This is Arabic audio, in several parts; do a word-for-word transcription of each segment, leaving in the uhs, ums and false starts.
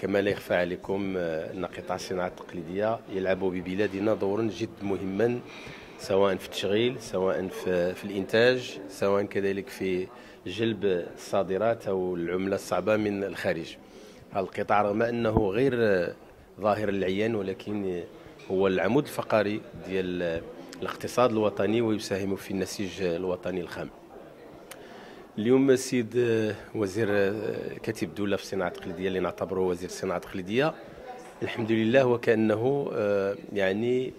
كما لا يخفى عليكم أن قطاع الصناعة التقليدية يلعب ببلادنا دورا جد مهما، سواء في التشغيل، سواء في, في الإنتاج، سواء كذلك في جلب الصادرات أو العملة الصعبة من الخارج. هذا القطاع رغم أنه غير ظاهر العيان ولكن هو العمود الفقري ديال الاقتصاد الوطني ويساهم في النسيج الوطني الخام. اليوم السيد وزير كاتب الدولة في الصناعة التقليدية اللي نعتبره وزير الصناعة التقليدية، الحمد لله وكأنه يعني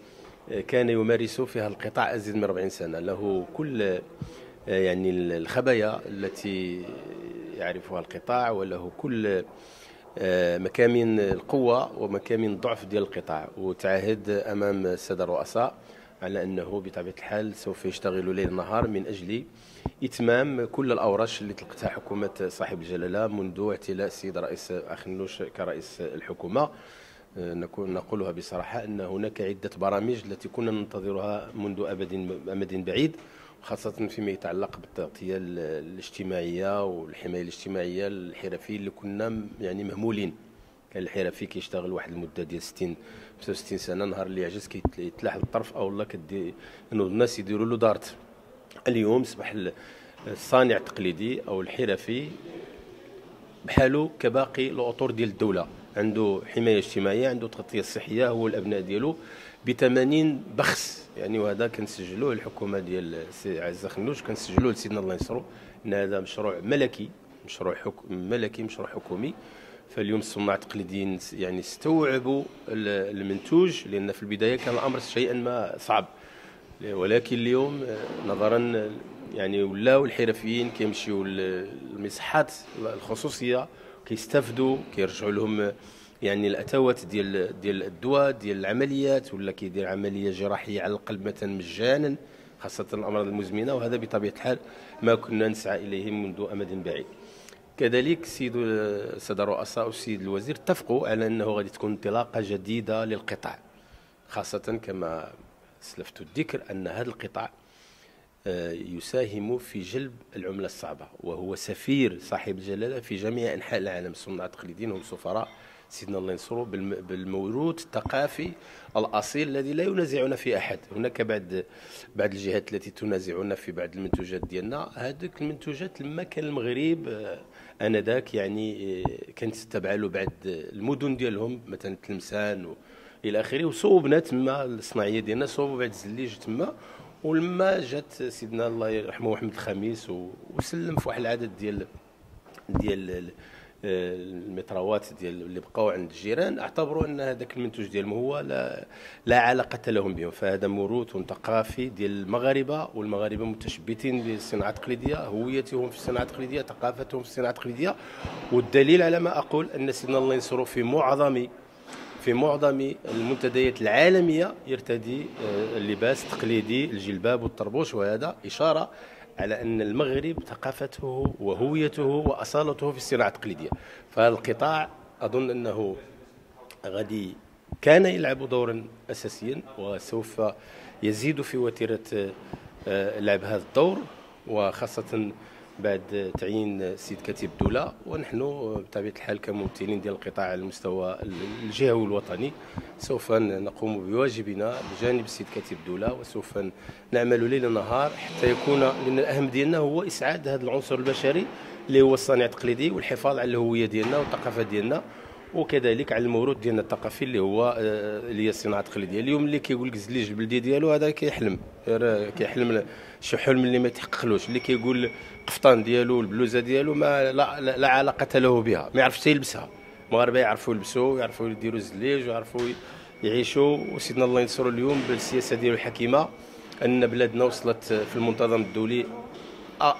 كان يمارس في هذا القطاع أزيد من أربعين سنة، له كل يعني الخبايا التي يعرفها القطاع وله كل مكامن القوة ومكامن الضعف ديال القطاع، وتعهد أمام السادة الرؤساء على أنه بطبيعة الحال سوف يشتغل ليل نهار من أجل إتمام كل الأوراش اللي تلقتها حكومة صاحب الجلالة منذ اعتلاء السيد رئيس أخنوش كرئيس الحكومة. نكون نقولها بصراحة أن هناك عدة برامج التي كنا ننتظرها منذ أبد أمد بعيد، خاصة فيما يتعلق بالتغطية الاجتماعية والحماية الاجتماعية للحرفيين اللي كنا يعني مهمولين. كان الحرفي كيشتغل واحد المده ديال ستين خمسة وستين سنه، نهار اللي يعجز كيتلاح الطرف او الله كدي انه الناس يديروا له دارت. اليوم اصبح الصانع التقليدي او الحرفي بحاله كباقي الاطر ديال الدوله، عنده حمايه اجتماعيه، عنده تغطيه صحيه هو الابناء ديالو ب ثمانين بخس يعني، وهذا كنسجلوه الحكومه ديال السيد عزة خنوش، كنسجلوه لسيدنا الله ينصرو ان هذا مشروع ملكي، مشروع ملكي، مشروع حكومي. فاليوم الصناع التقليديين يعني استوعبوا المنتوج، لان في البدايه كان الامر شيئا ما صعب، ولكن اليوم نظرا يعني ولاو الحرفيين كيمشيو للمساحات الخصوصيه كيستافدوا، كيرجعوا لهم يعني الاتوات ديال ديال الدواء ديال العمليات، ولا كيدير عمليه جراحيه على القلب مثلا مجانا، خاصه الامراض المزمنه، وهذا بطبيعه الحال ما كنا نسعى اليه منذ امد بعيد. كذلك السيد الساده الرؤساء والسيد الوزير اتفقوا على انه غادي تكون انطلاقه جديده للقطاع، خاصه كما اسلفت الذكر ان هذا القطاع يساهم في جلب العمله الصعبه، وهو سفير صاحب الجلاله في جميع انحاء العالم. الصناع التقليديين هم سفراء سيدنا الله ينصرو بالموروث الثقافي الاصيل الذي لا ينازعنا فيه احد. هناك بعد بعض الجهات التي تنازعنا في بعض المنتوجات ديالنا، هذوك المنتوجات لما كان المغرب انذاك يعني كانت تتبع له بعض المدن ديالهم مثلا تلمسان والى اخره، وصوبنا تما الصناعيه ديالنا، صوبوا بعض الزليج تما، ولما جات سيدنا الله يرحمه محمد الخامس وسلم في واحد العدد ديال ديال المتروات ديال اللي بقاو عند الجيران، اعتبروا ان هذاك المنتوج ديالهم هو لا, لا علاقه لهم بهم. فهذا موروث ثقافي ديال المغاربه، والمغاربه متشبتين بالصناعه التقليديه، هويتهم في الصناعه التقليديه، ثقافتهم في الصناعه التقليديه، والدليل على ما اقول ان سيدنا الله ينصرو في معظم في معظم المنتديات العالميه يرتدي اللباس التقليدي الجلباب والطربوش، وهذا اشاره على أن المغرب ثقافته وهويته وأصالته في الصناعة التقليدية. فالقطاع أظن أنه غادي كان يلعب دورا أساسيا وسوف يزيد في وتيرة لعب هذا الدور، وخاصة بعد تعيين السيد كاتب الدولة. ونحن بطبيعة الحال كممثلين ديال القطاع على المستوى الجهوي والوطني سوف نقوم بواجبنا بجانب السيد كاتب الدولة، وسوف نعمل ليل نهار حتى يكون، لأن الأهم ديالنا هو إسعاد هذا العنصر البشري اللي هو الصانع التقليدي، والحفاظ على الهوية ديالنا والثقافة ديالنا، وكذلك على الموروث ديالنا الثقافي اللي هو اللي هي الصناعه التقليديه. اليوم اللي كيقول لك الزليج البلدي ديالو هذا كيحلم، كيحلم شي حلم اللي ما يتحققلوش. اللي كيقول القفطان ديالو البلوزه ديالو ما لا, لا, لا علاقه له بها، ما يعرفش يلبسها. المغاربه يعرفوا يلبسوا، يعرفوا يديروا الزليج، ويعرفوا يعيشوا. وسيدنا الله ينصرو اليوم بالسياسه ديالو الحكيمه ان بلادنا وصلت في المنتظم الدولي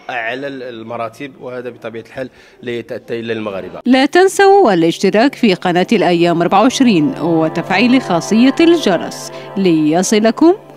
أعلى المراتب، وهذا بطبيعة الحال لا يتأتى إلا المغاربة. لا تنسوا الاشتراك في قناة الأيام أربعة وعشرين وتفعيل خاصية الجرس ليصلكم